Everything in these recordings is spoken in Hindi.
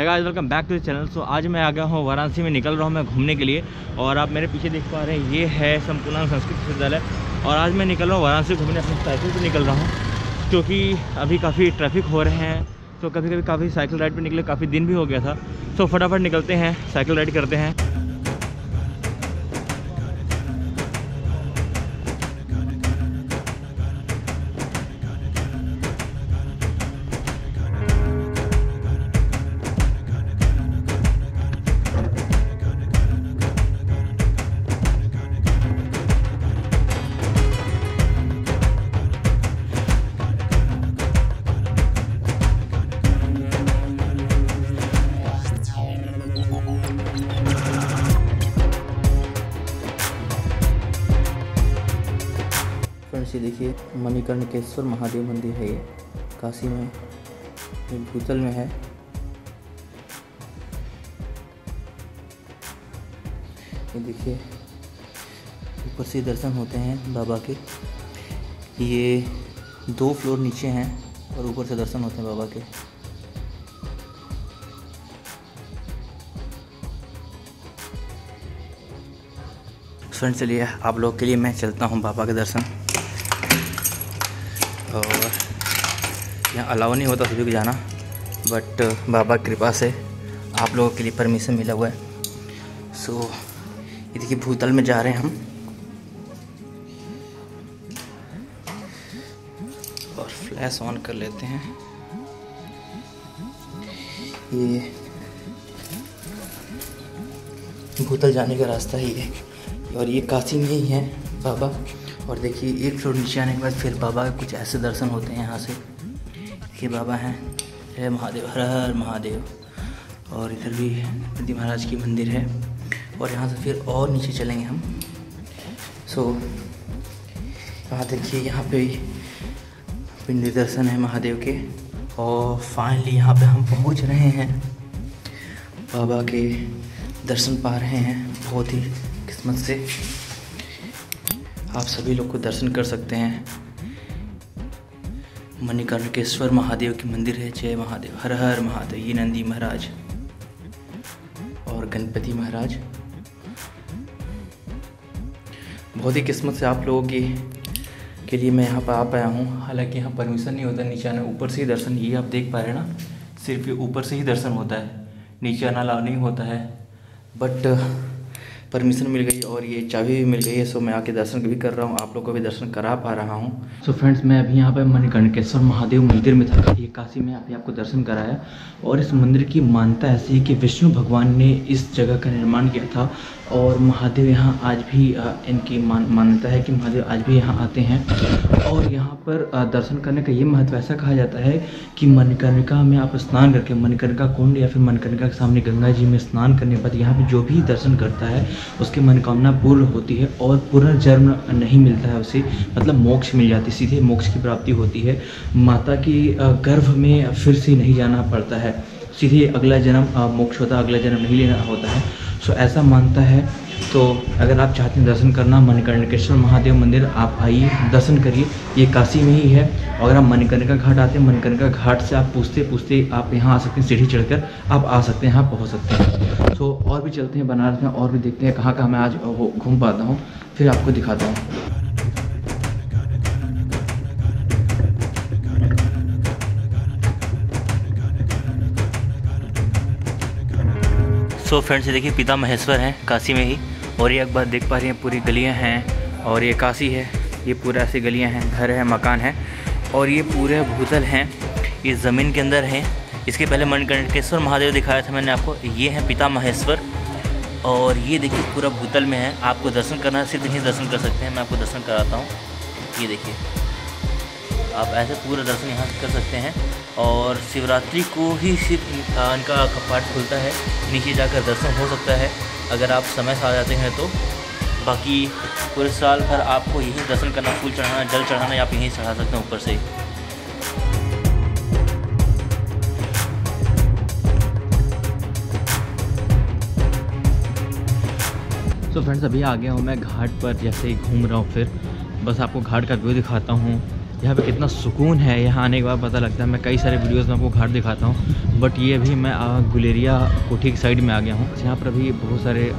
है guys, welcome back to the channel. So आज मैं आ गया हूँ वाराणसी में, निकल रहा हूँ मैं घूमने के लिए। और आप मेरे पीछे देख पा रहे हैं, ये है संपूर्ण संस्कृत विश्वविद्यालय। और आज मैं निकल रहा हूँ वाराणसी घूमने, अपनी साइकिल पर निकल रहा हूँ क्योंकि अभी काफ़ी ट्रैफिक हो रहे हैं। तो कभी कभी काफ़ी साइकिल राइड पर निकले, काफ़ी दिन भी हो गया था। तो फटाफट निकलते हैं, साइकिल राइड करते हैं। ये देखिए मणिकर्णिकेश्वर महादेव मंदिर है, ये काशी में, ये भूतल में है। ये देखिए ऊपर से दर्शन होते हैं बाबा के। ये 2 फ्लोर नीचे हैं और ऊपर से दर्शन होते हैं बाबा के। फ्रेंड्स चलिए आप लोग के लिए मैं चलता हूँ बाबा के दर्शन। और यहाँ अलाउ नहीं होता सभी को जाना, बट बाबा की कृपा से आप लोगों के लिए परमिशन मिला हुआ है। सो ये देखिए भूतल में जा रहे हैं हम। और फ्लैश ऑन कर लेते हैं। ये भूतल जाने का रास्ता ही है और ये काशी में ही है बाबा। और देखिए 1 फ्लोर नीचे आने के बाद फिर बाबा के कुछ ऐसे दर्शन होते हैं यहाँ से। देखिए बाबा हैं, जय महादेव, हर हर महादेव। और इधर भी गणपति महाराज की मंदिर है। और यहाँ से फिर और नीचे चलेंगे हम। सो यहाँ देखिए, यहाँ पे पिंडी दर्शन है महादेव के। और फाइनली यहाँ पे हम पहुँच रहे हैं, बाबा के दर्शन पा रहे हैं। बहुत ही किस्मत से आप सभी लोग को दर्शन कर सकते हैं। मणिकर्णिकेश्वर महादेव की मंदिर है, जय महादेव, हर हर महादेव। ये नंदी महाराज और गणपति महाराज। बहुत ही किस्मत से आप लोगों के लिए मैं यहाँ पर आ पाया हूँ। हालांकि यहाँ परमिशन नहीं होता नीचे आना, ऊपर से ही दर्शन। ये आप देख पा रहे हैं ना, सिर्फ ये ऊपर से ही दर्शन होता है, नीचे आना अलाउ नहीं होता है। बट परमिशन मिल गई और ये चाबी भी मिल गई है। सो मैं आके दर्शन भी कर रहा हूँ, आप लोगों को भी दर्शन करा पा रहा हूँ। सो फ्रेंड्स मैं अभी यहाँ पर मणिकर्णिकेश्वर महादेव मंदिर में था, ये काशी में अभी आपको दर्शन कराया। और इस मंदिर की मान्यता ऐसी है कि विष्णु भगवान ने इस जगह का निर्माण किया था। और महादेव यहाँ आज भी, इनकी मान्यता है कि महादेव आज भी यहाँ आते हैं। और यहाँ पर दर्शन करने का ये महत्व ऐसा कहा जाता है कि मणिकर्णिका में आप स्नान करके, मणिकर्णिका कुंड या फिर मणिकर्णिका के सामने गंगा जी में स्नान करने के बाद यहाँ पर जो भी दर्शन करता है उसकी मनोकामना पूर्ण होती है और पुनर्जन्म नहीं मिलता है उसे, मतलब मोक्ष मिल जाती है, सीधे मोक्ष की प्राप्ति होती है। माता की गर्भ में फिर से नहीं जाना पड़ता है, सीधे अगला जन्म मोक्ष होता है, अगला जन्म नहीं लेना होता है। सो ऐसा मानता है। तो अगर आप चाहते हैं दर्शन करना मणिकर्णिकेश्वर महादेव मंदिर, आप आइए दर्शन करिए, ये काशी में ही है। अगर आप मणिकर्णिका घाट आते हैं, मणिकर्णिका घाट से आप पूछते पूछते आप यहाँ आ सकते हैं, सीढ़ी चढ़कर आप आ सकते हैं, यहाँ पहुँच सकते हैं। सो और भी चलते हैं बनारस में और भी देखते हैं कहाँ कहाँ मैं आज घूम पाता हूँ, फिर आपको दिखाता हूँ। सो फ्रेंड्स ये देखिए पिता महेश्वर हैं काशी में ही। और ये एक बार देख पा रही हैं, पूरी गलियां हैं और ये काशी है, ये पूरा ऐसी गलियां हैं, घर है, मकान है। और ये पूरे भूतल हैं, ये ज़मीन के अंदर हैं। इसके पहले मणिकर्णिकेश्वर महादेव दिखाया था मैंने आपको, ये हैं पिता महेश्वर। और ये देखिए पूरा भूतल में है, आपको दर्शन करना है सिर्फ यहीं दर्शन कर सकते हैं। मैं आपको दर्शन कराता हूँ, ये देखिए आप ऐसे पूरा दर्शन यहाँ कर सकते हैं। और शिवरात्रि को ही सिर्फ इनका कपाट खुलता है, नीचे जाकर दर्शन हो सकता है अगर आप समय से आ जाते हैं तो। बाकी पूरे साल भर आपको यहीं दर्शन करना, फूल चढ़ाना, जल चढ़ाना, आप यहीं चढ़ा सकते हैं ऊपर से। सो फ्रेंड्स अभी आ गया हूँ मैं घाट पर, जैसे ही घूम रहा हूँ फिर बस आपको घाट का व्यू दिखाता हूँ। यहाँ पे कितना सुकून है। यहाँ आने के बाद पता लगता है, मैं कई सारे वीडियोस में आपको घाट दिखाता हूँ, बट ये भी मैं गुलेरिया कोठी की साइड में आ गया हूँ। यहाँ पर भी बहुत सारे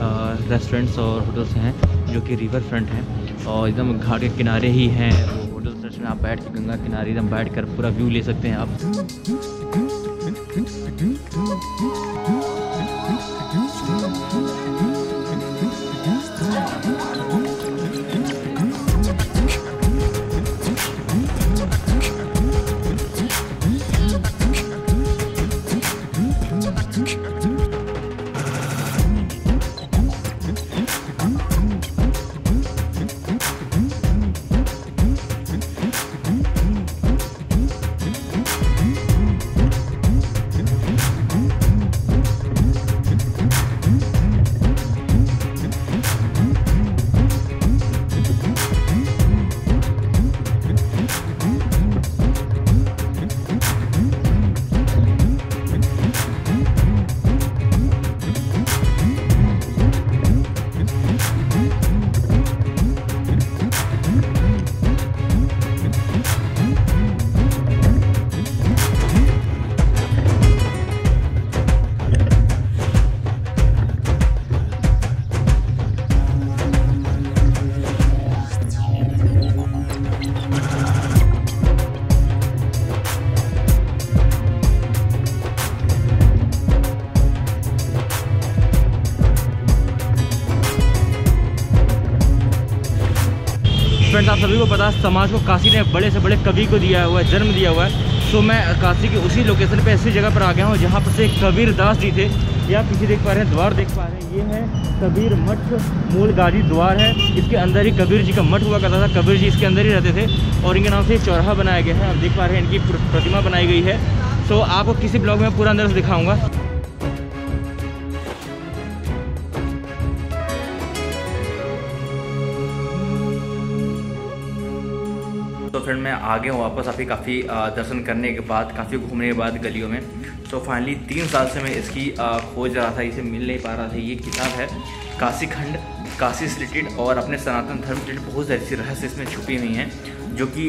रेस्टोरेंट्स और होटल्स हैं जो कि रिवर फ्रंट हैं और एकदम घाट के किनारे ही हैं वो होटल्स। रेस्टोरेंट आप बैठ के गंगा किनारे एकदम बैठ कर पूरा व्यू ले सकते हैं आप। फ्रेंड्स, आप सभी को पता है समाज को काशी ने बड़े से बड़े कवि को दिया हुआ है, जन्म दिया हुआ है। तो मैं काशी के उसी लोकेशन पे, ऐसी जगह पर आ गया हूँ जहाँ पर से कबीर दास जी थे। ये आप पीछे देख पा रहे हैं, द्वार देख पा रहे हैं, ये है कबीर मठ मूलगाजी द्वार है। इसके अंदर ही कबीर जी का मठ हुआ करता था, कबीर जी इसके अंदर ही रहते थे और इनके नाम से चौराहा बनाया गया है। आप देख पा रहे हैं इनकी प्रतिमा बनाई गई है। तो आपको किसी ब्लॉग में पूरा अंदर से दिखाऊँगा। तो फ्रेंड, मैं आ गया हूँ वापस आपके काफ़ी दर्शन करने के बाद, काफ़ी घूमने के बाद गलियों में। तो फाइनली 3 साल से मैं इसकी खोज रहा था, इसे मिल नहीं पा रहा था। ये किताब है काशी खंड, काशी से रिलेटेड और अपने सनातन धर्म रिलेटेड बहुत सारी रहस्य इसमें छुपी हुई हैं, जो कि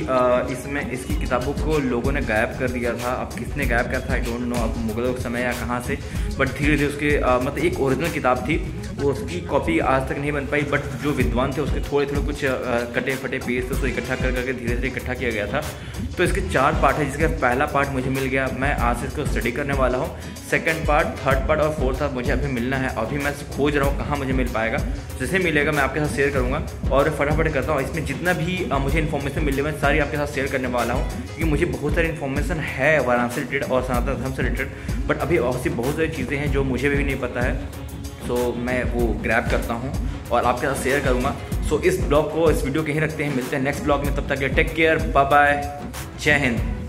इसमें इसकी किताबों को लोगों ने गायब कर दिया था। अब किसने गायब किया था आई डोंट नो, अब मुगलों के समय या कहाँ से, बट धीरे धीरे उसके मतलब एक ओरिजिनल किताब थी वो, उसकी कॉपी आज तक नहीं बन पाई, बट जो विद्वान थे उसके थोड़े थोड़े कुछ कटे फटे पेज थे, उसको इकट्ठा कर करके धीरे धीरे इकट्ठा किया गया था। तो इसके 4 पार्ट है, जिसका पहला पार्ट मुझे मिल गया, मैं आज से इसको स्टडी करने वाला हूँ। सेकंड पार्ट, थर्ड पार्ट और फोर्थ पार्ट मुझे अभी मिलना है। अभी मैं खोज रहा हूँ कहाँ मुझे मिल पाएगा, जैसे मिलेगा मैं आपके साथ शेयर करूँगा और फटाफट करता हूँ। इसमें जितना भी मुझे इन्फॉर्मेशन मिले मैं सारी आपके साथ शेयर करने वाला हूँ, क्योंकि मुझे बहुत सारी इन्फॉर्मेशन है वाराणसी रिलेटेड और सनातन धर्म से रिलेटेड, बट अभी और बहुत सारी चीज़ें हैं जो मुझे भी नहीं पता है। तो मैं वो ग्रैब करता हूँ और आपके साथ शेयर करूँगा। सो इस ब्लॉग को, इस वीडियो के ही रखते हैं, मिलते हैं नेक्स्ट ब्लॉग में। तब तक के टेक केयर, बाय बाय, जय हिंद।